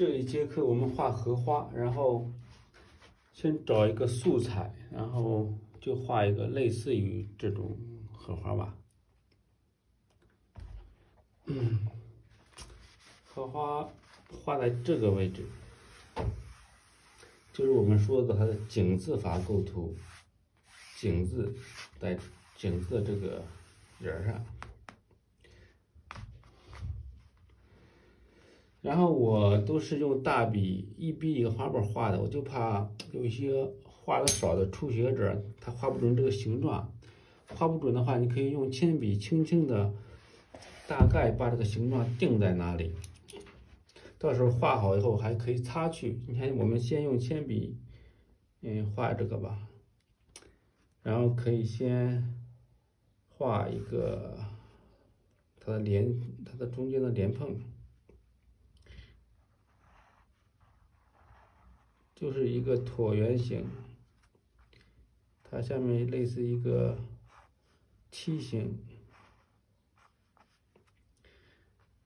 这一节课我们画荷花，然后先找一个素材，然后就画一个类似于这种荷花吧。荷花画在这个位置，就是我们说的它的井字法构图，井字在井字的这个沿上。 然后我都是用大笔一笔一个花瓣画的，我就怕有一些画的少的初学者他画不准这个形状，画不准的话，你可以用铅笔轻轻的大概把这个形状定在哪里，到时候画好以后还可以擦去。你看，我们先用铅笔，画这个吧，然后可以先画一个它的莲，它的中间的莲蓬。 就是一个椭圆形，它下面类似一个梯形，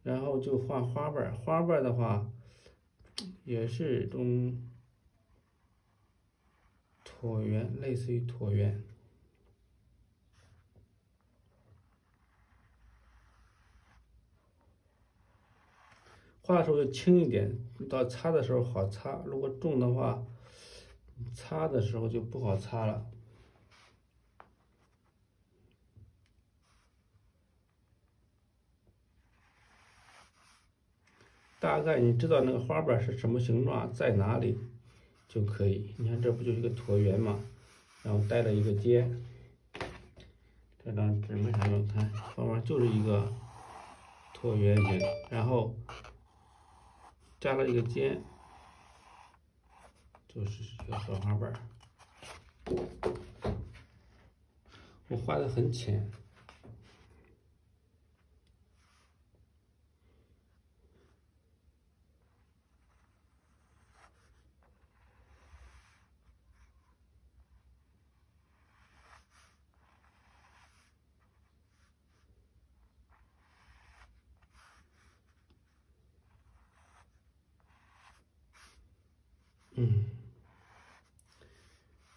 然后就画花瓣。花瓣的话，也是一种椭圆，类似于椭圆。画的时候就轻一点，到擦的时候好擦。如果重的话，擦的时候就不好擦了。大概你知道那个花瓣是什么形状，在哪里就可以。你看，这不就是一个椭圆嘛，然后带了一个尖。这张纸没啥用，看花瓣就是一个椭圆形，然后。 加了一个尖，就是一个荷花瓣。我画的很浅，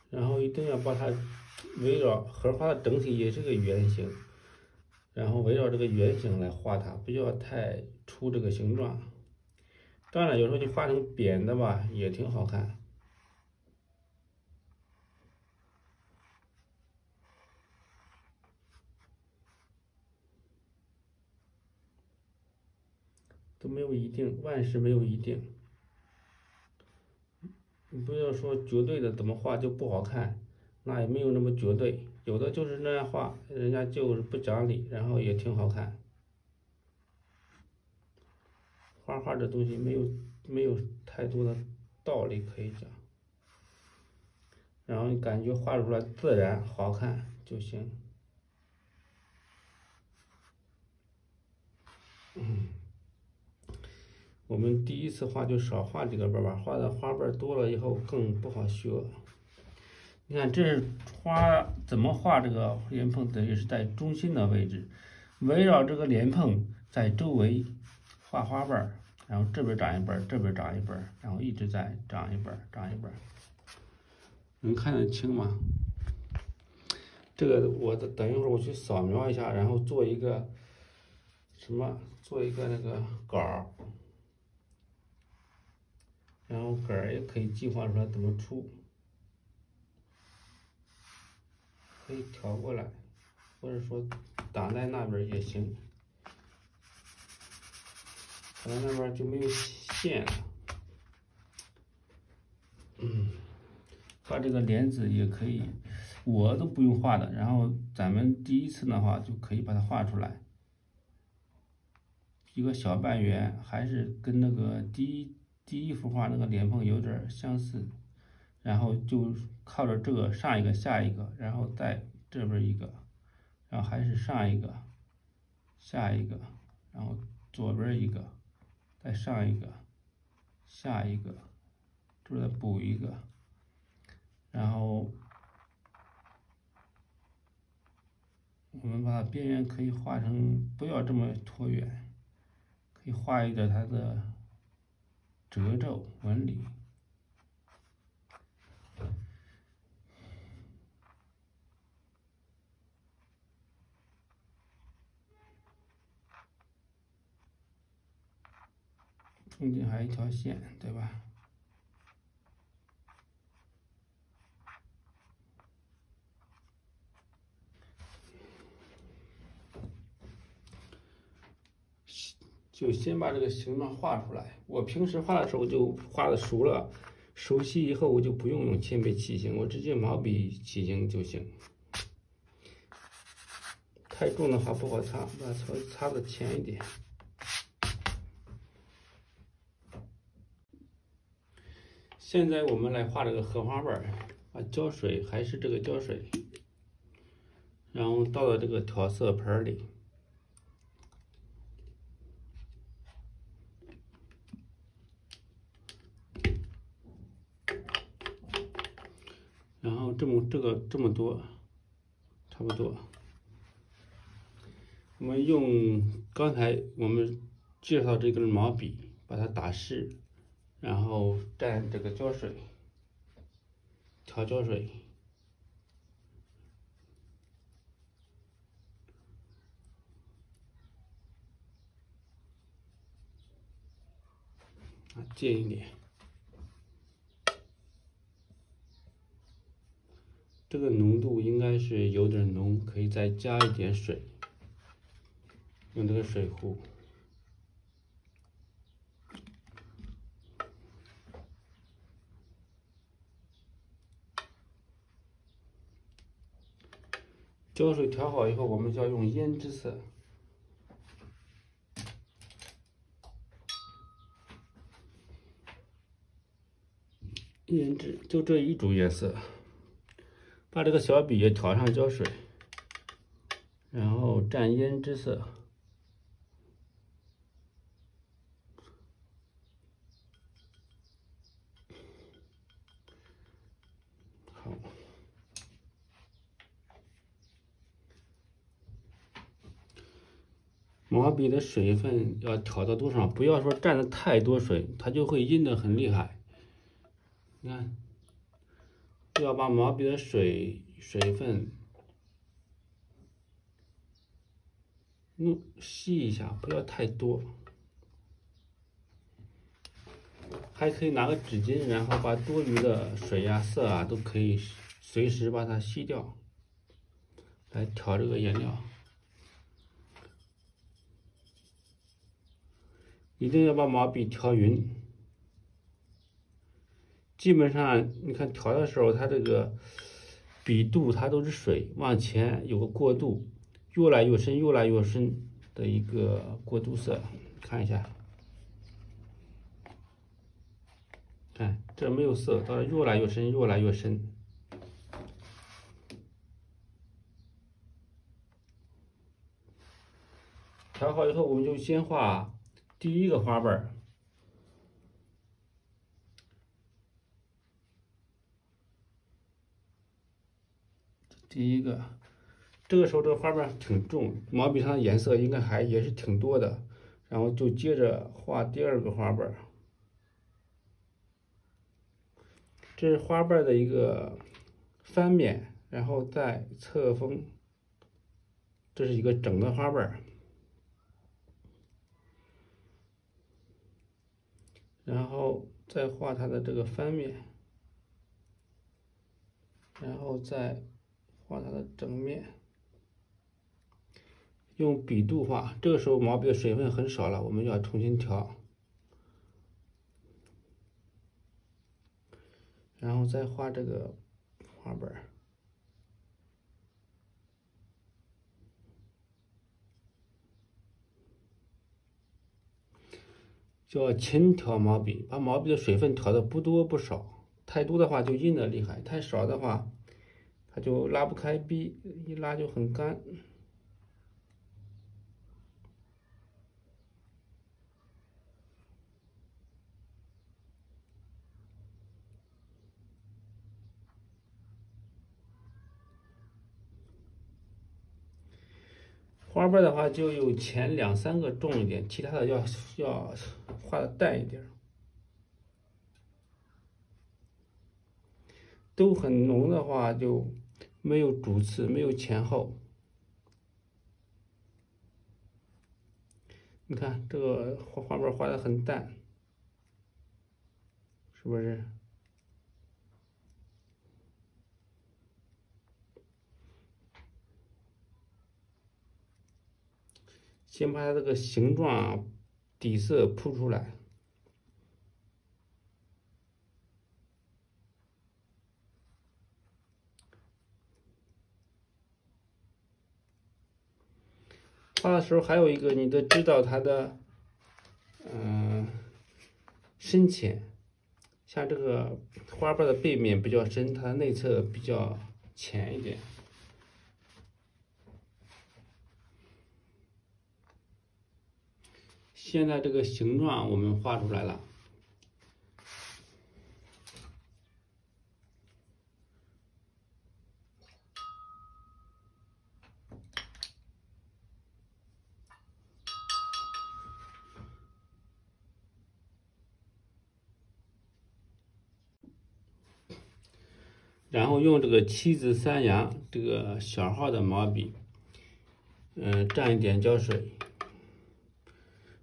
然后一定要把它围绕荷花的整体也是个圆形，然后围绕这个圆形来画它，不要太出这个形状。当然，有时候你画成扁的吧，也挺好看。都没有一定，万事没有一定。 你不要说绝对的怎么画就不好看，那也没有那么绝对，有的就是那样画，人家就是不讲理，然后也挺好看。画这东西没有太多的道理可以讲，然后你感觉画出来自然好看就行。我们第一次画就少画几个瓣吧，画的花瓣多了以后更不好学。你看，这是花怎么画这个莲蓬，等于是在中心的位置，围绕这个莲蓬在周围画花瓣，然后这边长一瓣，这边长一瓣，然后一直在长一瓣，长一瓣。能看得清吗？这个我等一会儿我去扫描一下，然后做一个什么，做一个那个稿。 然后杆儿也可以计划出来怎么出，可以调过来，或者说挡在那边也行，挡在那边就没有线了。画这个莲子也可以，我都不用画的。然后咱们第一次的话就可以把它画出来，一个小半圆，还是跟那个第一幅画那个莲蓬有点相似，然后就靠着这个上一个下一个，然后再这边一个，然后还是上一个，下一个，然后左边一个，再上一个，下一个，这边补一个，然后我们把边缘可以画成不要这么椭圆，可以画一点它的。褶皱纹理。中间还有一条线，对吧？就先把这个形状画出来。我平时画的时候就画的熟了，熟悉以后我就不用铅笔起形，我直接毛笔起形就行。太重的话不好擦，把它擦的浅一点。 现在我们来画这个荷花瓣儿，把胶水还是这个胶水，然后倒到这个调色盆里。然后这么多，差不多。我们用刚才我们介绍这根毛笔，把它打湿。 然后蘸这个胶水，调胶水，啊，近一点。这个浓度应该是有点浓，可以再加一点水，用这个水壶。 胶水调好以后，我们就要用胭脂色。胭脂就这一组颜色，把这个小笔也调上胶水，然后蘸胭脂色，好。 毛笔的水分要调到多少？不要说蘸的太多水，它就会阴的很厉害。你看，要把毛笔的水分弄吸一下，不要太多。还可以拿个纸巾，然后把多余的水呀、色啊都可以随时把它吸掉，来调这个颜料。 一定要把毛笔调匀，基本上你看调的时候，它这个笔肚它都是水，往前有个过渡，越来越深，越来越深的一个过渡色，看一下，看这没有色，到了越来越深，越来越深。 调好以后，我们就先画。 第一个花瓣第一个，这个时候这花瓣挺重，毛笔上的颜色应该也是挺多的，然后就接着画第二个花瓣这是花瓣的一个翻面，然后再侧锋，这是一个整个花瓣 然后再画它的这个翻面，然后再画它的整面，用笔肚画。这个时候毛笔的水分很少了，我们要重新调，然后再画这个花瓣。 就要勤调毛笔，把毛笔的水分调的不多不少。太多的话就阴的厉害，太少的话，它就拉不开笔，一拉就很干。花瓣的话，就有前两三个重一点，其他的要画的淡一点。都很浓的话，就没有主次，没有前后。你看这个画面画的很淡，是不是？先把它这个形状底色铺出来。 画的时候还有一个，你得知道它的，深浅。像这个花瓣的背面比较深，它的内侧比较浅一点。现在这个形状我们画出来了，然后用这个7至3芽这个小号的毛笔，蘸一点胶水。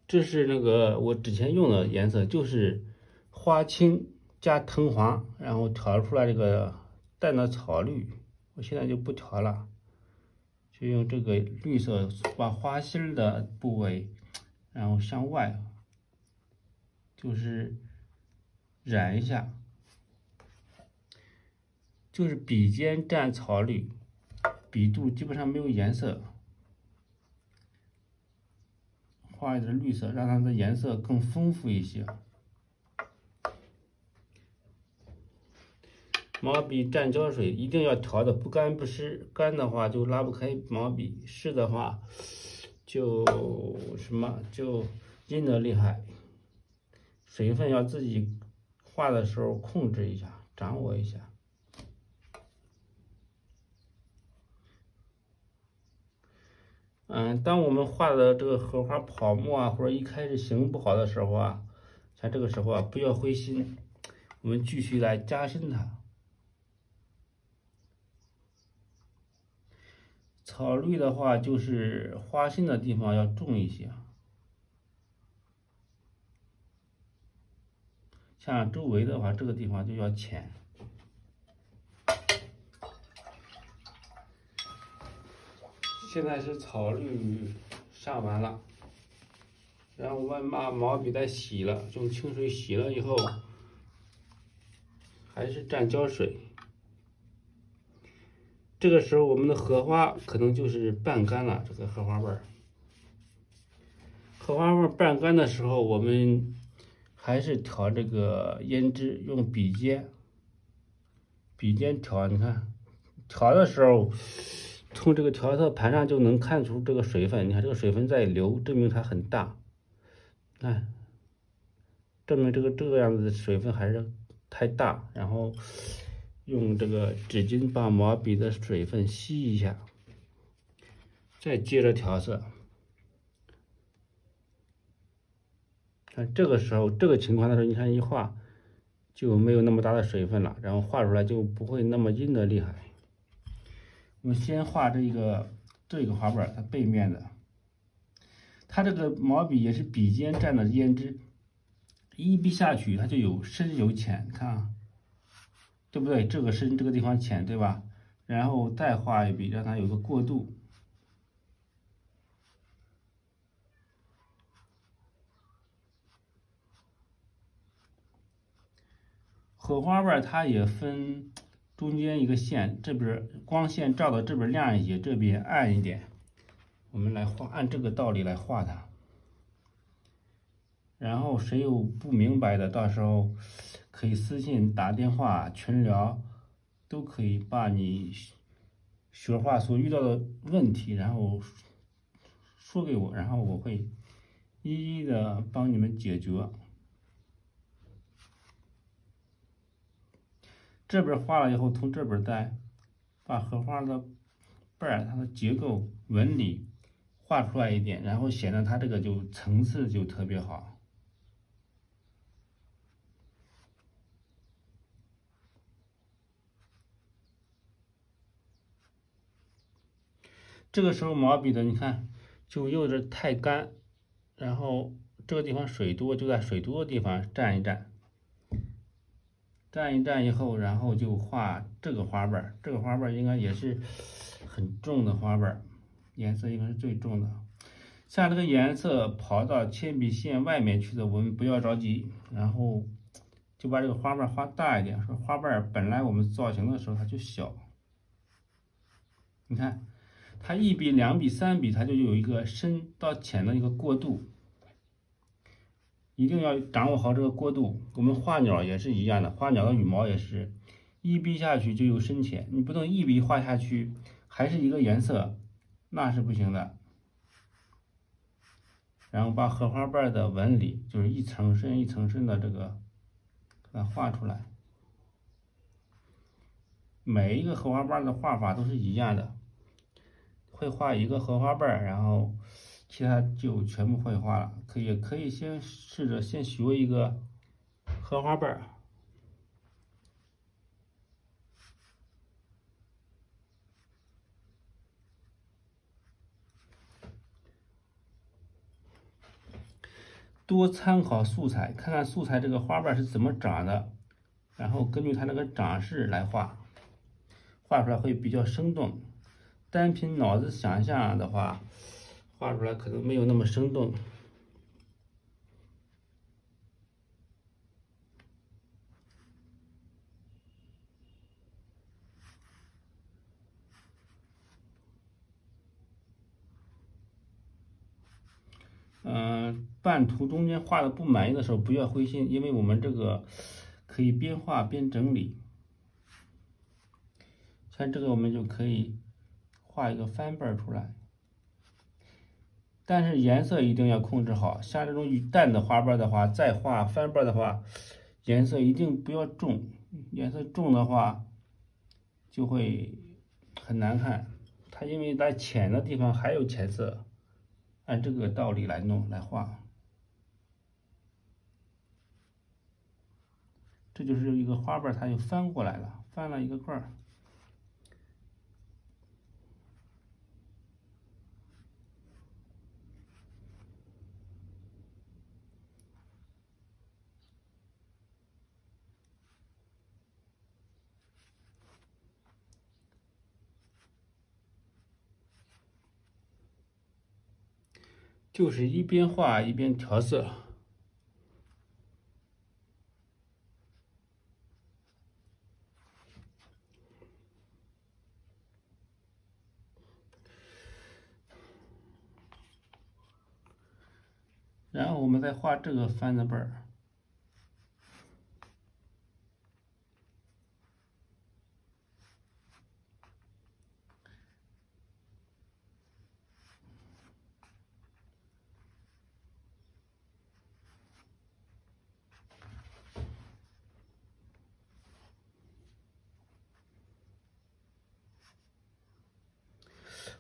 这是那个我之前用的颜色，就是花青加藤黄，然后调出来这个淡的草绿。我现在就不调了，就用这个绿色把花心的部位，然后向外，就是染一下。 就是笔尖蘸草绿，笔肚基本上没有颜色，画一点绿色，让它的颜色更丰富一些。毛笔蘸胶水一定要调的不干不湿，干的话就拉不开毛笔，湿的话就就阴的厉害。水分要自己画的时候控制一下，掌握一下。 当我们画的这个荷花泡沫啊，或者一开始形不好的时候啊，像这个时候啊，不要灰心，我们继续来加深它。草绿的话，就是花心的地方要重一些，像周围的话，这个地方就要浅。 现在是草绿上完了，然后我们把毛笔再洗了，用清水洗了以后，还是蘸胶水。这个时候我们的荷花可能就是半干了，这个荷花瓣。荷花瓣半干的时候，我们还是调这个胭脂，用笔尖，调，你看，调的时候。 从这个调色盘上就能看出这个水分，你看这个水分在流，证明它很大。看，证明这个样子的水分还是太大。然后用这个纸巾把毛笔的水分吸一下，再接着调色。看这个时候，这个情况的时候，你看一画就没有那么大的水分了，然后画出来就不会那么阴的厉害。 我们先画这个花瓣，它背面的，它这个毛笔也是笔尖蘸的胭脂，一笔下去它就有深有浅，看啊，对不对？这个深，这个地方浅，对吧？然后再画一笔，让它有个过渡。荷花瓣它也分。 中间一个线，这边光线照到这边亮一些，这边暗一点。我们来画，按这个道理来画它。然后谁有不明白的，到时候可以私信、打电话、群聊，都可以把你学画所遇到的问题，然后说给我，然后我会一一的帮你们解决。 这边画了以后，从这边再把荷花的瓣儿，它的结构纹理画出来一点，然后显得它这个就层次就特别好。这个时候毛笔的你看就有点太干，然后这个地方水多，就在水多的地方蘸一蘸，蘸一蘸以后，然后就画这个花瓣。这个花瓣应该也是很重的花瓣，颜色应该是最重的。像这个颜色跑到铅笔线外面去的，我们不要着急，然后就把这个花瓣画大一点。说花瓣本来我们造型的时候它就小，你看它一笔、两笔、三笔，它就有一个深到浅的一个过渡。 一定要掌握好这个过渡。我们画鸟也是一样的，画鸟的羽毛也是一笔下去就有深浅，你不能一笔画下去还是一个颜色，那是不行的。然后把荷花瓣的纹理，就是一层深一层深的这个给它画出来。每一个荷花瓣的画法都是一样的，会画一个荷花瓣，然后 其他就全部会画了，也可以先试着先学一个荷花瓣儿，多参考素材，看看素材这个花瓣是怎么长的，然后根据它那个长势来画，画出来会比较生动。单凭脑子想象的话， 画出来可能没有那么生动。半途中间画的不满意的时候不要灰心，因为我们这个可以边画边整理。像这个我们就可以画一个翻瓣出来。 但是颜色一定要控制好，像这种淡的花瓣的话，再画翻瓣的话，颜色一定不要重，颜色重的话就会很难看。它因为在浅的地方还有浅色，按这个道理来画，这就是一个花瓣，它就翻过来了，翻了一个块儿。 就是一边画一边调色，然后我们再画这个翻的瓣儿。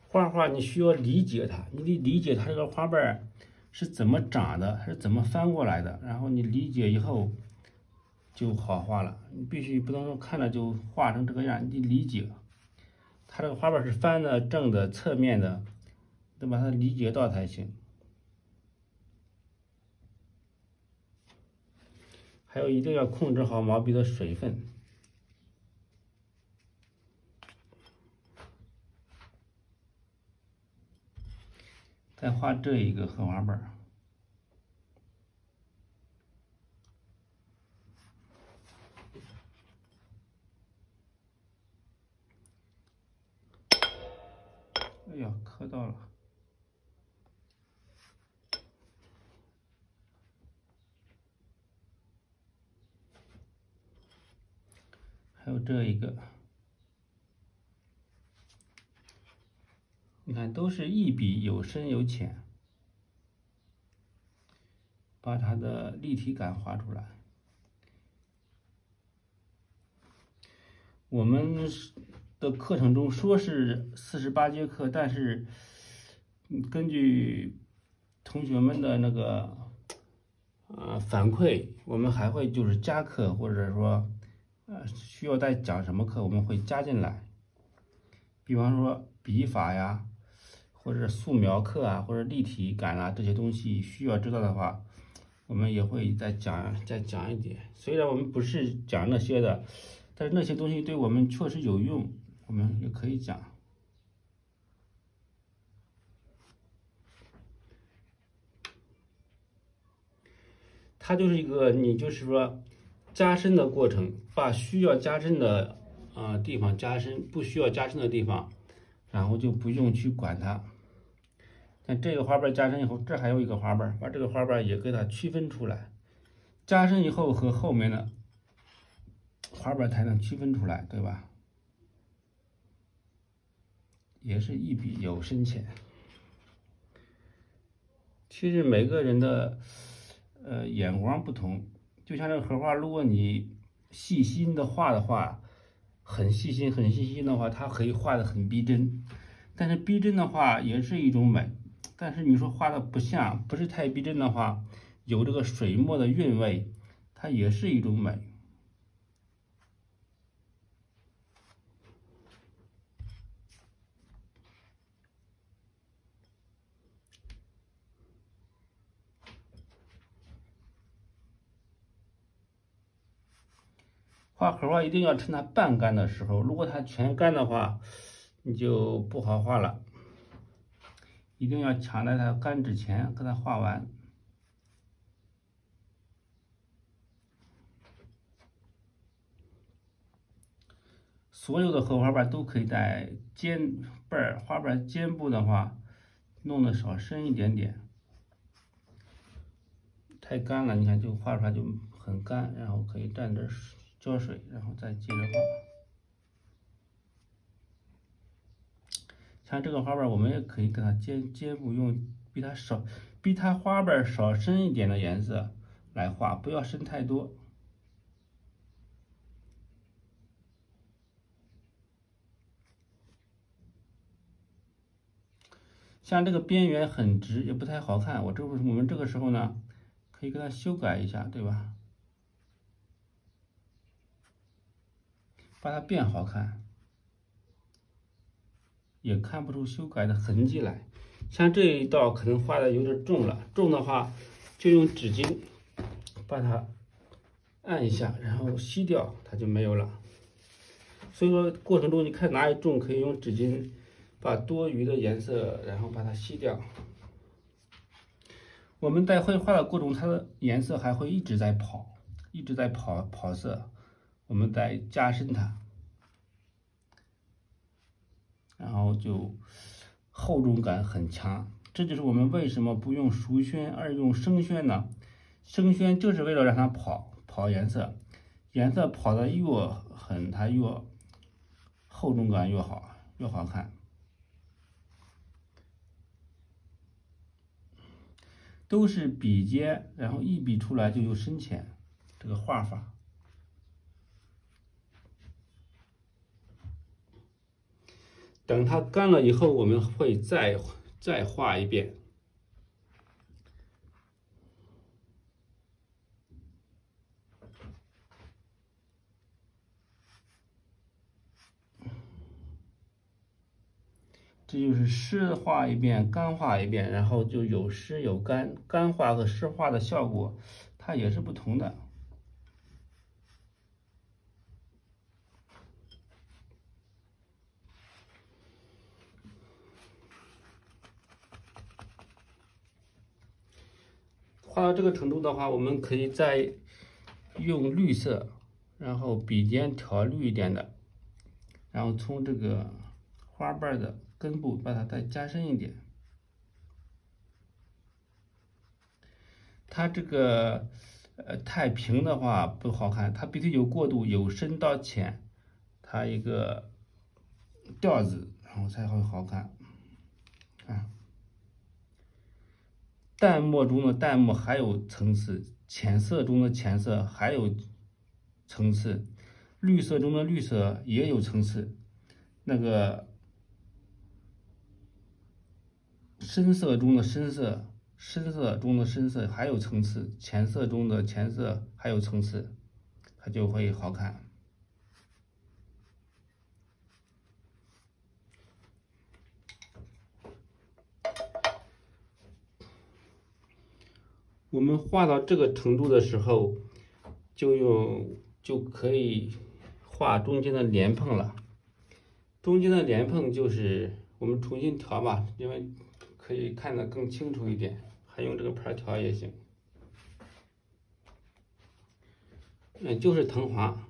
画画你需要理解它，你得理解它这个花瓣是怎么长的，是怎么翻过来的。然后你理解以后就好画了。你必须不能说看着就画成这个样，你得理解它这个花瓣是翻的、正的、侧面的，得把它理解到才行。还有一定要控制好毛笔的水分。 再画这一个荷花瓣，哎呀，磕到了。 还有这一个。 你看，都是一笔有深有浅，把它的立体感画出来。我们的课程中说是48节课，但是根据同学们的那个反馈，我们还会就是加课，或者说需要再讲什么课，我们会加进来。比方说笔法呀。或者素描课啊，或者立体感啊这些东西需要知道的话，我们也会再讲一点。虽然我们不是讲那些的，但是那些东西对我们确实有用，我们也可以讲。它就是一个，你就是说加深的过程，把需要加深的地方加深，不需要加深的地方，然后就不用去管它。但这个花瓣加深以后，这还有一个花瓣，把这个花瓣也给它区分出来，加深以后和后面的花瓣才能区分出来，对吧？也是一笔有深浅。其实每个人的眼光不同，就像这个荷花，如果你细心的画的话，很细心的话，它可以画的很逼真。但是逼真的话也是一种美，但是你说画的不像，不是太逼真的话，有这个水墨的韵味，它也是一种美。画荷花一定要趁它半干的时候，如果它全干的话，你就不好画了。一定要抢在它干之前给它画完。所有的荷花瓣都可以在尖瓣、花瓣尖部的话，弄得少深一点点。太干了，你看就画出来就很干，然后可以蘸点水。浇水，然后再接着画。像这个花瓣，我们也可以给它接部用比它花瓣少深一点的颜色来画，不要深太多。像这个边缘很直，也不太好看。我们这个时候呢，可以给它修改一下，对吧？把它变好看，也看不出修改的痕迹来。像这一道可能画的有点重了，重的话就用纸巾把它按一下，然后吸掉，它就没有了。所以说过程中你看哪里重，可以用纸巾把多余的颜色然后把它吸掉。我们在绘画的过程中，它的颜色还会一直在跑色。我们再加深它，然后就厚重感很强。这就是我们为什么不用熟宣而用生宣呢？生宣就是为了让它跑颜色，颜色跑的越狠，它越厚重感越好，越好看。都是笔尖，然后一笔出来就有深浅，这个画法。等它干了以后，我们会再画一遍。这就是湿画一遍，干画一遍，然后就有湿有干，干画和湿画的效果它也是不同的。画到这个程度的话，我们可以再用绿色，然后笔尖调绿一点的，然后从这个花瓣的根部把它再加深一点。它这个太平的话不好看，它必须有过渡，由深到浅，它一个调子，然后才会好看啊。淡墨中的淡墨还有层次，浅色中的浅色还有层次，绿色中的绿色也有层次，那个深色中的深色，深色中的深色还有层次，浅色中的浅色还有层次，它就会好看。我们画到这个程度的时候，就可以画中间的莲蓬了。中间的莲蓬就是我们重新调吧，因为可以看得更清楚一点，还用这个盘调也行。就是藤滑，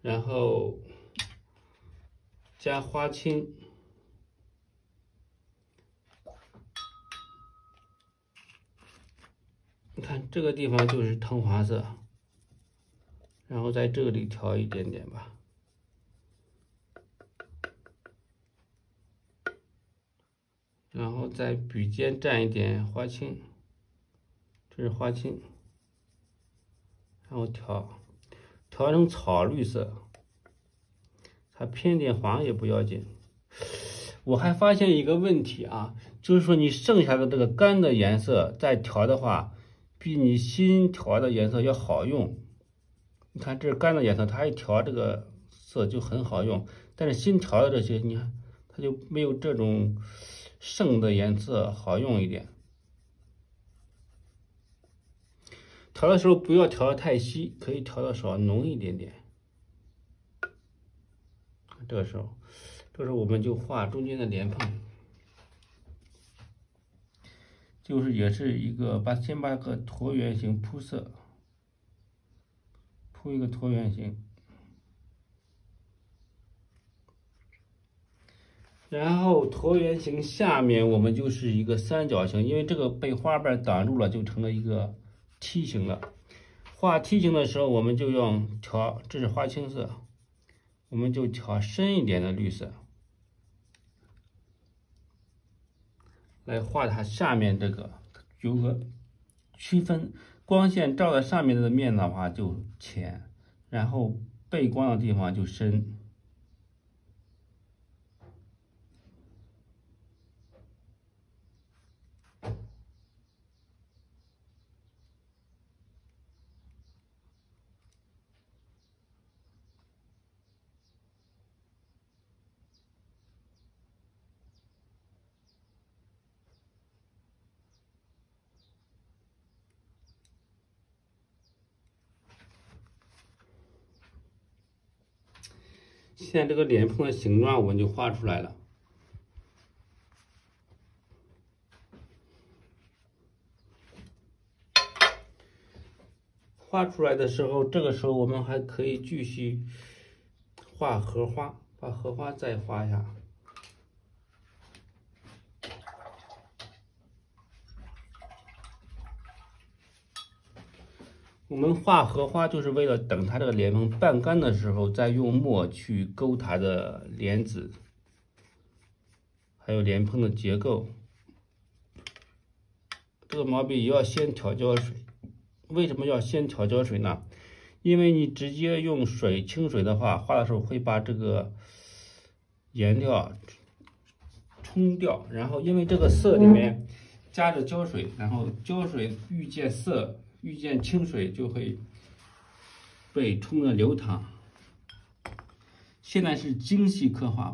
然后加花青。 你看这个地方就是藤滑色，然后在这里调一点点吧，然后在笔尖蘸一点花青，这是花青，然后调成草绿色，它偏点黄也不要紧。我还发现一个问题啊，就是说你剩下的这个干的颜色再调的话。 比你新调的颜色要好用，你看这是干的颜色，它一调这个色就很好用。但是新调的这些，你看它就没有这种剩的颜色好用一点。调的时候不要调的太稀，可以调的少浓一点点。这时候我们就画中间的莲蓬。 就是也是一个先把个椭圆形铺色，铺一个椭圆形，然后椭圆形下面我们就是一个三角形，因为这个被花瓣挡住了，就成了一个梯形了。画梯形的时候，我们就用调，这是花青色，我们就调深一点的绿色。 来画它下面这个有个区分，光线照在上面的面的话就浅，然后背光的地方就深。现在这个莲蓬的形状我们就画出来了，画出来的时候，这个时候我们还可以继续画荷花，把荷花再画一下。 我们画荷花就是为了等它这个莲蓬半干的时候，再用墨去勾它的莲子，还有莲蓬的结构。这个毛笔也要先调胶水。为什么要先调胶水呢？因为你直接用清水的话，画的时候会把这个颜料冲掉。然后因为这个色里面加着胶水，然后胶水遇见色。 遇见清水就会被冲的流淌。现在是精细刻画，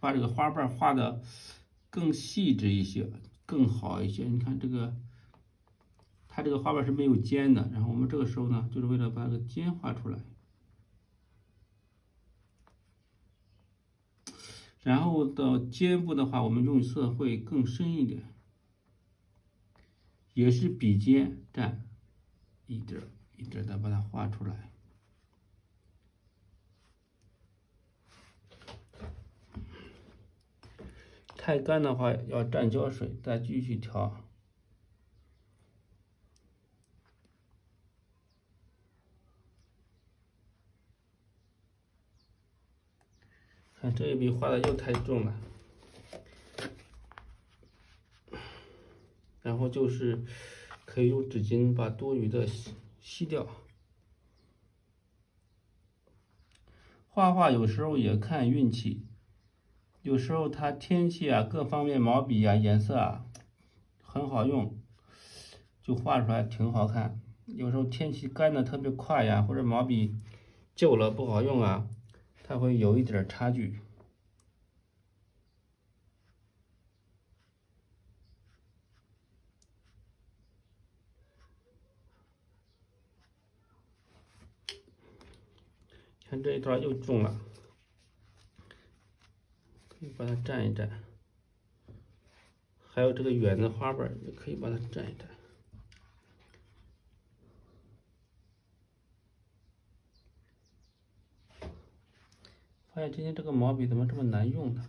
把这个花瓣画的更细致一些，更好一些。你看这个，它这个花瓣是没有尖的，然后我们这个时候呢，就是为了把这个尖画出来。然后到尖部的话，我们用色会更深一点，也是笔尖蘸。 一点一点的把它画出来，太干的话要蘸胶水，再继续调。看这一笔画的又太重了，然后就是。 可以用纸巾把多余的吸掉。画画有时候也看运气，有时候它天气啊、各方面、毛笔啊、颜色啊很好用，就画出来挺好看。有时候天气干的特别快呀，或者毛笔旧了不好用啊，它会有一点差距。看这一段又重了，可以把它蘸一蘸。还有这个远的花瓣也可以把它蘸一蘸。 发现今天这个毛笔怎么这么难用呢？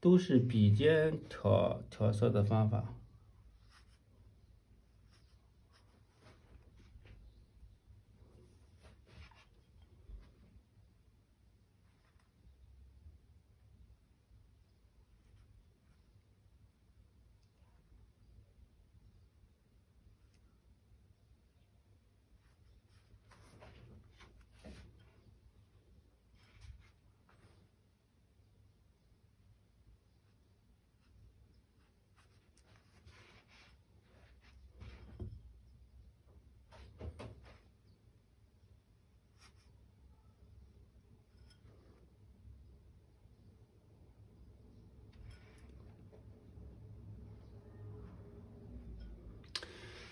都是笔尖调色的方法。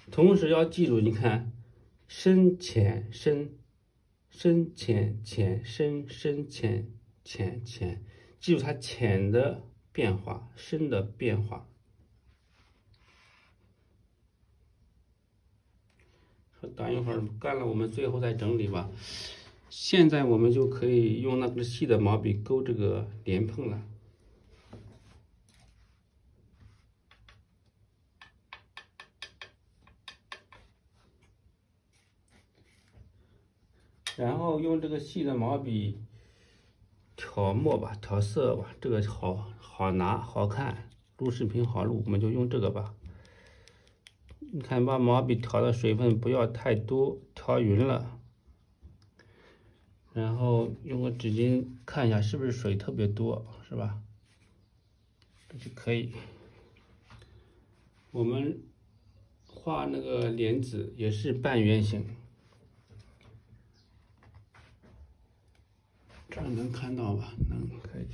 同时要记住，你看，深浅深，深浅浅深深浅浅浅，记住它浅的变化，深的变化。等一会儿干了，我们最后再整理吧。现在我们就可以用那根细的毛笔勾这个莲蓬了。 然后用这个细的毛笔调墨吧，调色吧，这个好拿，好看，录视频好录，我们就用这个吧。你看，把毛笔调的水分不要太多，调匀了。然后用个纸巾看一下是不是水特别多，是吧？这就可以。我们画那个莲子也是半圆形。 这能看到吧？能，可以。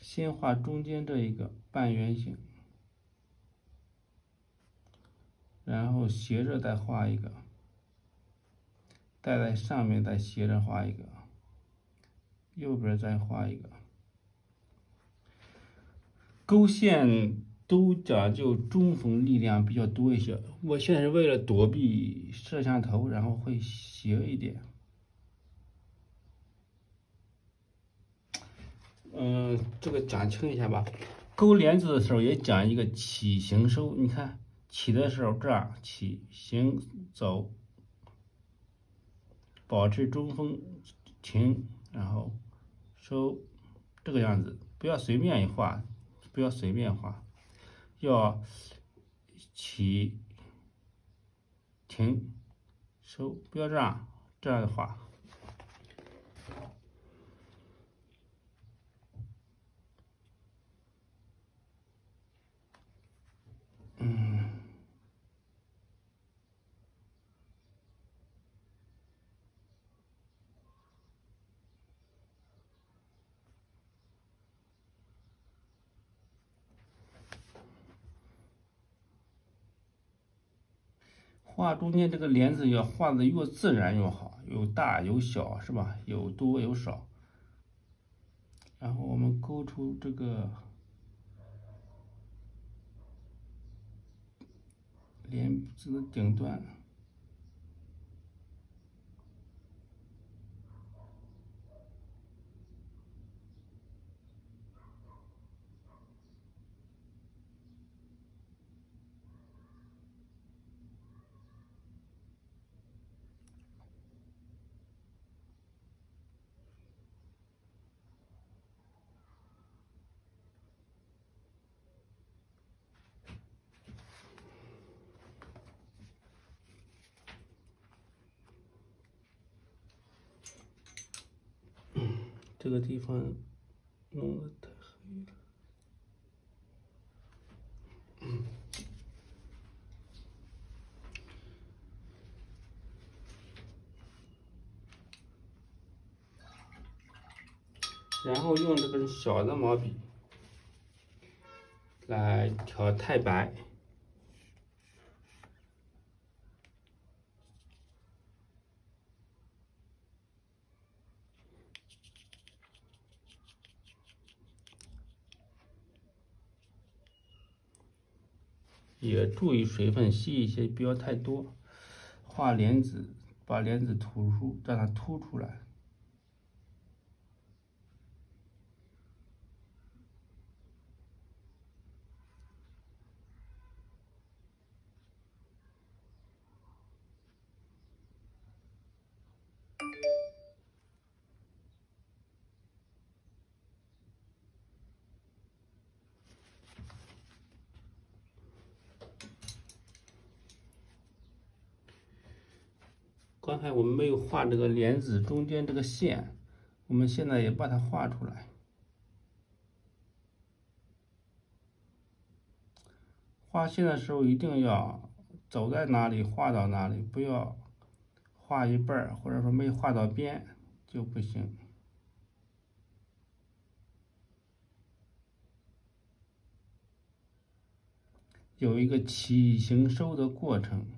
先画中间这一个半圆形，然后斜着再画一个，带在上面再斜着画一个，右边再画一个。勾线都讲究中锋力量比较多一些，我现在是为了躲避摄像头，然后会斜一点。 这个讲清一下吧。勾莲子的时候也讲一个起行收，你看起的时候这样起行走，保持中锋停，然后收，这个样子，不要随便一画，不要随便画，要起停收，不要这样画。 画中间这个莲子要画的越自然越好，有大有小，是吧？有多有少。然后我们勾出这个莲子的顶端。 这个地方弄得太黑了。然后用这根小的毛笔来调太白。 也注意水分稀一些，不要太多。画莲子，把莲子突出，让它凸出来。刚才我们没有画这个莲子中间这个线，我们现在也把它画出来。画线的时候一定要走在哪里画到哪里，不要画一半或者说没画到边就不行。 有一个起形收的过程。